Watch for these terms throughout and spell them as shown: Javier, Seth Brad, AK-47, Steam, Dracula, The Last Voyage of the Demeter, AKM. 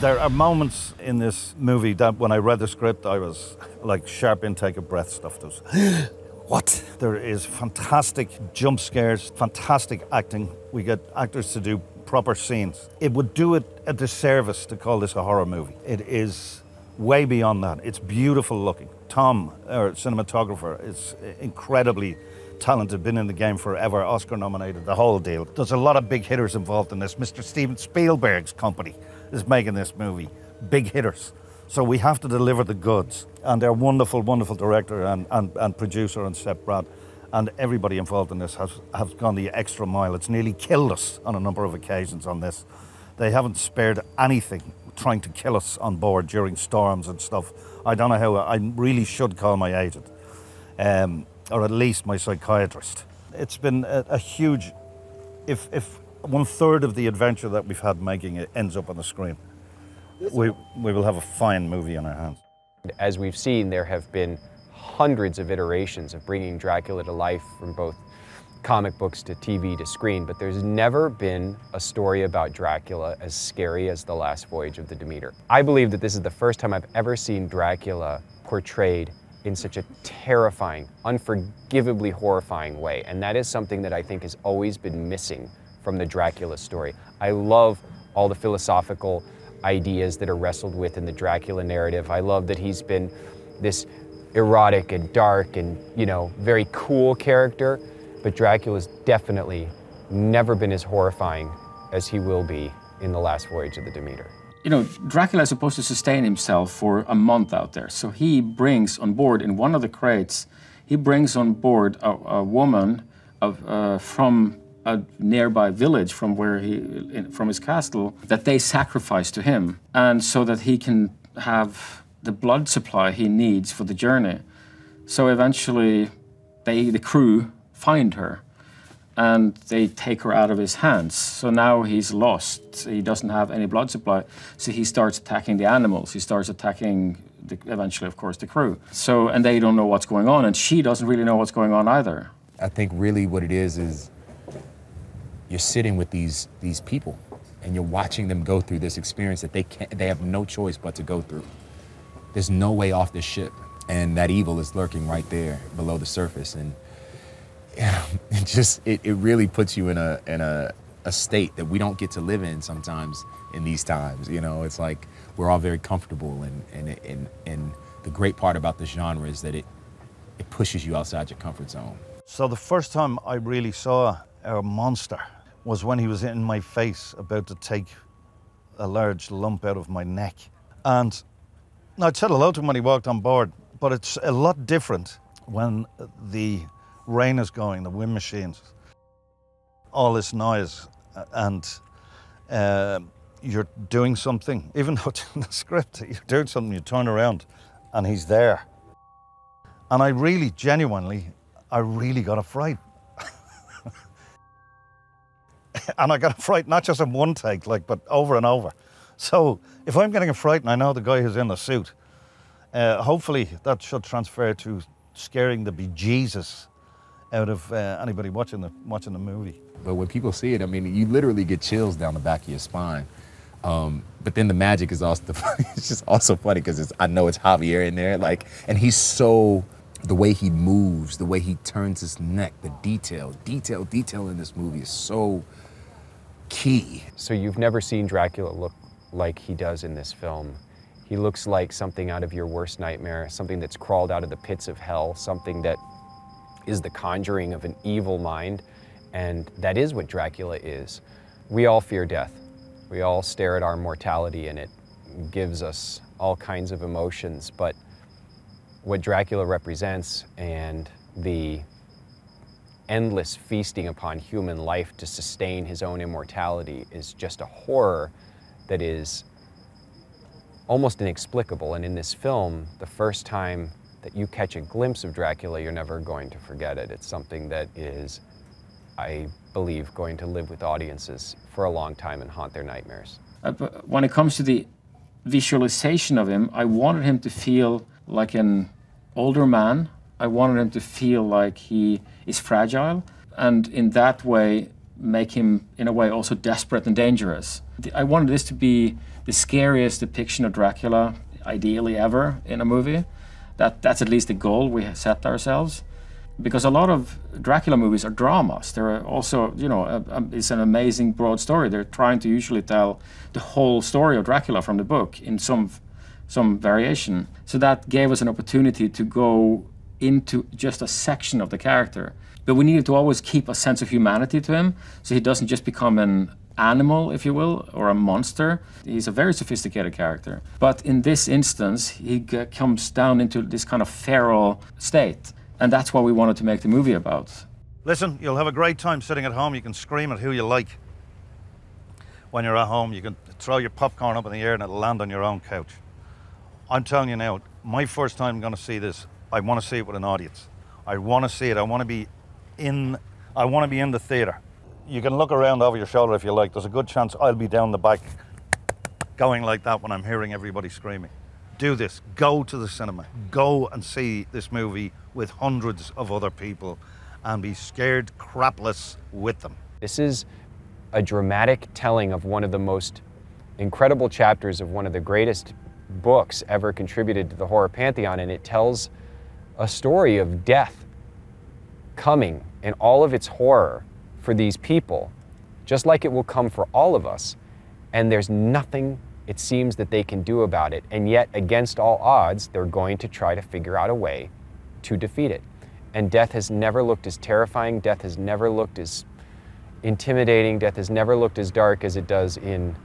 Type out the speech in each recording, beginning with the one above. There are moments in this movie that when I read the script, I was like sharp intake of breath stuff. What? There is fantastic jump scares, fantastic acting. We get actors to do proper scenes. It would do it a disservice to call this a horror movie. It is way beyond that. It's beautiful looking. Tom, our cinematographer, is incredibly talented, been in the game forever, Oscar nominated, the whole deal. There's a lot of big hitters involved in this. Mr. Steven Spielberg's company is making this movie. Big hitters. So we have to deliver the goods. And they're wonderful, wonderful director and producer and Seth Brad. And everybody involved in this has gone the extra mile. It's nearly killed us on a number of occasions on this. They haven't spared anything trying to kill us on board during storms and stuff. I don't know how, I really should call my agent. Or at least my psychiatrist. It's been a huge, if 1/3 of the adventure that we've had making it ends up on the screen, we will have a fine movie on our hands. As we've seen, there have been hundreds of iterations of bringing Dracula to life, from both comic books to TV to screen, but there's never been a story about Dracula as scary as The Last Voyage of the Demeter. I believe that this is the first time I've ever seen Dracula portrayed in such a terrifying, unforgivably horrifying way. And that is something that I think has always been missing from the Dracula story. I love all the philosophical ideas that are wrestled with in the Dracula narrative. I love that he's been this erotic and dark and, you know, very cool character, but Dracula's definitely never been as horrifying as he will be in The Last Voyage of the Demeter. You know, Dracula is supposed to sustain himself for a month out there. So he brings on board, in one of the crates, he brings on board a woman from a nearby village, from his castle, that they sacrifice to him. And so that he can have the blood supply he needs for the journey. So eventually, the crew find her. And they take her out of his hands. So now he's lost. He doesn't have any blood supply. So he starts attacking the animals. He starts attacking, eventually, of course, the crew. So, and they don't know what's going on, and she doesn't really know what's going on either. I think really what it is you're sitting with these people, and you're watching them go through this experience that they have no choice but to go through. There's no way off this ship, and that evil is lurking right there below the surface. And it just, it really puts you in a state that we don't get to live in sometimes in these times. You know, it's like we're all very comfortable, and the great part about this genre is that it pushes you outside your comfort zone. So the first time I really saw a monster was when he was in my face about to take a large lump out of my neck. And I'd said hello to him when he walked on board, but it's a lot different when the rain is going, the wind machines, all this noise, and you're doing something, even though it's in the script, you're doing something, you turn around and he's there. And I really, genuinely, I really got a fright. And I got a fright not just in one take, but over and over. So if I'm getting a fright and I know the guy who's in the suit, hopefully that should transfer to scaring the bejesus out of anybody watching the movie. But when people see it, I mean, you literally get chills down the back of your spine. But then the magic is also funny. It's just also funny because I know it's Javier in there, and he's so, the way he moves, the way he turns his neck, the detail in this movie is so key. So you've never seen Dracula look like he does in this film. He looks like something out of your worst nightmare, something that's crawled out of the pits of hell, something that is the conjuring of an evil mind, and that is what Dracula is. We all fear death. We all stare at our mortality, and it gives us all kinds of emotions, but what Dracula represents and the endless feasting upon human life to sustain his own immortality is just a horror that is almost inexplicable. And in this film, the first time that you catch a glimpse of Dracula, you're never going to forget it. It's something that is, I believe, going to live with audiences for a long time and haunt their nightmares. But when it comes to the visualization of him, I wanted him to feel like an older man. I wanted him to feel like he is fragile. And in that way, make him, in a way, also desperate and dangerous. I wanted this to be the scariest depiction of Dracula, ideally ever, in a movie. That's at least the goal we set ourselves. Because a lot of Dracula movies are dramas. They're also, you know, it's an amazing broad story. They're trying to usually tell the whole story of Dracula from the book in some variation. So that gave us an opportunity to go into just a section of the character. But we needed to always keep a sense of humanity to him, so he doesn't just become an animal, if you will, or a monster. He's a very sophisticated character. But in this instance, he comes down into this kind of feral state. And that's what we wanted to make the movie about. Listen, you'll have a great time sitting at home. You can scream at who you like. When you're at home, you can throw your popcorn up in the air and it'll land on your own couch. I'm telling you now, my first time going to see this, I want to see it with an audience. I want to see it. I want to be in the theater. You can look around over your shoulder if you like. There's a good chance I'll be down the back going like that when I'm hearing everybody screaming. Do this. Go to the cinema. Go and see this movie with hundreds of other people and be scared crapless with them. This is a dramatic telling of one of the most incredible chapters of one of the greatest books ever contributed to the horror pantheon, and it tells a story of death coming in all of its horror for these people, just like it will come for all of us. And there's nothing, it seems, that they can do about it. And yet, against all odds, they're going to try to figure out a way to defeat it. And death has never looked as terrifying, death has never looked as intimidating, death has never looked as dark as it does in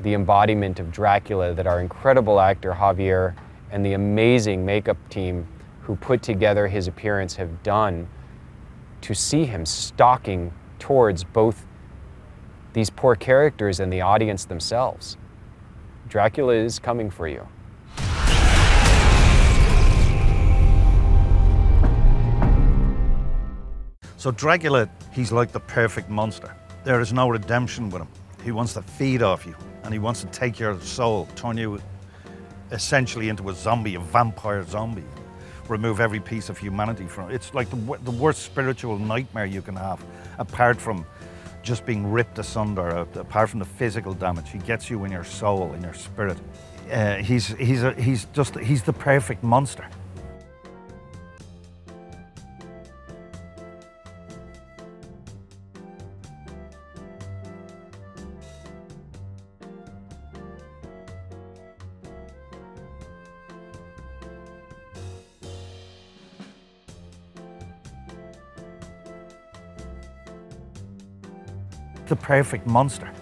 the embodiment of Dracula that our incredible actor Javier and the amazing makeup team who put together his appearance have done to see him stalking towards both these poor characters and the audience themselves. Dracula is coming for you. So Dracula, he's like the perfect monster. There is no redemption with him. He wants to feed off you, and he wants to take your soul, turn you essentially into a zombie, a vampire zombie, remove every piece of humanity from it. It's like the worst spiritual nightmare you can have, apart from just being ripped asunder, apart from the physical damage. He gets you in your soul, in your spirit. He's the perfect monster. The perfect monster.